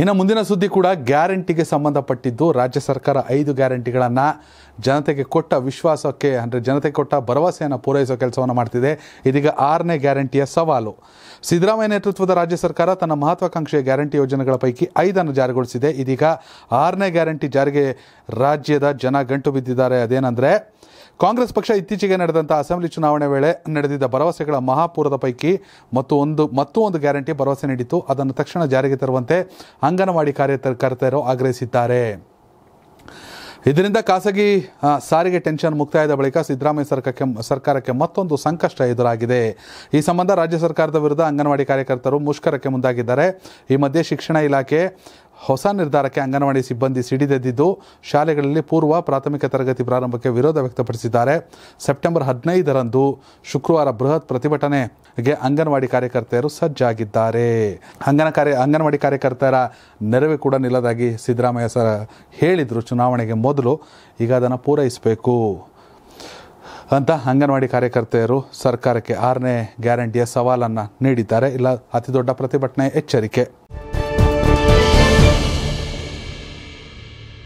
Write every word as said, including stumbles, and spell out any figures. ಇನ್ನು ಮುಂದಿನ ಸುದ್ದಿ ಕೂಡ ಗ್ಯಾರಂಟಿಗೆ ಸಂಬಂಧಪಟ್ಟಿದ್ದು. ರಾಜ್ಯ ಸರ್ಕಾರ ಐದು ಗ್ಯಾರಂಟಿಗಳನ್ನು ಜನತೆಗೆ ಕೊಟ್ಟ ವಿಶ್ವಾಸಕ್ಕೆ ಅಂದರೆ ಜನತೆಗೆ ಕೊಟ್ಟ ಭರವಸೆಯನ್ನು ಪೂರೈಸೋ ಕೆಲಸವನ್ನು ಮಾಡ್ತಿದೆ. ಇದೀಗ ಆರನೇ ಗ್ಯಾರಂಟಿಯ ಸವಾಲು. ಸಿದ್ದರಾಮಯ್ಯ ನೇತೃತ್ವದ ರಾಜ್ಯ ಸರ್ಕಾರ ತನ್ನ ಮಹತ್ವಾಕಾಂಕ್ಷೆಯ ಗ್ಯಾರಂಟಿ ಯೋಜನೆಗಳ ಪೈಕಿ ಐದನ್ನು ಜಾರಿಗೊಳಿಸಿದೆ. ಇದೀಗ ಆರನೇ ಗ್ಯಾರಂಟಿ ಜಾರಿಗೆ ರಾಜ್ಯದ ಜನ ಗಂಟು ಬಿದ್ದಿದ್ದಾರೆ. ಅದೇನೆಂದರೆ ಕಾಂಗ್ರೆಸ್ ಪಕ್ಷ ಇತ್ತೀಚೆಗೆ ನಡೆದಂಥ ಅಸೆಂಬ್ಲಿ ಚುನಾವಣೆ ವೇಳೆ ನಡೆದಿದ್ದ ಭರವಸೆಗಳ ಮಹಾಪೂರದ ಪೈಕಿ ಮತ್ತು ಒಂದು ಮತ್ತೂ ಒಂದು ಗ್ಯಾರಂಟಿ ಭರವಸೆ ನೀಡಿತ್ತು. ಅದನ್ನು ತಕ್ಷಣ ಜಾರಿಗೆ ತರುವಂತೆ ಅಂಗನವಾಡಿ ಕಾರ್ಯಕರ್ತರು ಆಗ್ರಹಿಸಿದ್ದಾರೆ. ಇದರಿಂದ ಖಾಸಗಿ ಸಾರಿಗೆ ಟೆನ್ಷನ್ ಮುಕ್ತಾಯದ ಬಳಿಕ ಸಿದ್ದರಾಮಯ್ಯ ಸರ್ಕಾರಕ್ಕೆ ಸರ್ಕಾರಕ್ಕೆ ಮತ್ತೊಂದು ಸಂಕಷ್ಟ ಎದುರಾಗಿದೆ. ಈ ಸಂಬಂಧ ರಾಜ್ಯ ಸರ್ಕಾರದ ವಿರುದ್ಧ ಅಂಗನವಾಡಿ ಕಾರ್ಯಕರ್ತರು ಮುಷ್ಕರಕ್ಕೆ ಮುಂದಾಗಿದ್ದಾರೆ. ಈ ಮಧ್ಯೆ ಶಿಕ್ಷಣ ಇಲಾಖೆ ಹೊಸ ನಿರ್ಧಾರಕ್ಕೆ ಅಂಗನವಾಡಿ ಸಿಬ್ಬಂದಿ ಸಿಡಿದೆದ್ದಿದ್ದು ಶಾಲೆಗಳಲ್ಲಿ ಪೂರ್ವ ಪ್ರಾಥಮಿಕ ತರಗತಿ ಪ್ರಾರಂಭಕ್ಕೆ ವಿರೋಧ ವ್ಯಕ್ತಪಡಿಸಿದ್ದಾರೆ. ಸೆಪ್ಟೆಂಬರ್ ಹದಿನೈದರಂದು ಶುಕ್ರವಾರ ಬೃಹತ್ ಪ್ರತಿಭಟನೆಗೆ ಅಂಗನವಾಡಿ ಕಾರ್ಯಕರ್ತೆಯರು ಸಜ್ಜಾಗಿದ್ದಾರೆ. ಅಂಗನ ಕಾರ್ಯ ಅಂಗನವಾಡಿ ಕಾರ್ಯಕರ್ತರ ನೆರವು ಕೂಡ ನಿಲ್ಲದಾಗಿ ಸಿದ್ದರಾಮಯ್ಯ ಸರ್ ಹೇಳಿದರು ಚುನಾವಣೆಗೆ ಮೊದಲು. ಈಗ ಅದನ್ನು ಪೂರೈಸಬೇಕು ಅಂತ ಅಂಗನವಾಡಿ ಕಾರ್ಯಕರ್ತೆಯರು ಸರ್ಕಾರಕ್ಕೆ ಆರನೇ ಗ್ಯಾರಂಟಿಯ ಸವಾಲನ್ನು ನೀಡಿದ್ದಾರೆ. ಇಲ್ಲ ಅತಿ ದೊಡ್ಡ ಪ್ರತಿಭಟನೆ ಎಚ್ಚರಿಕೆ.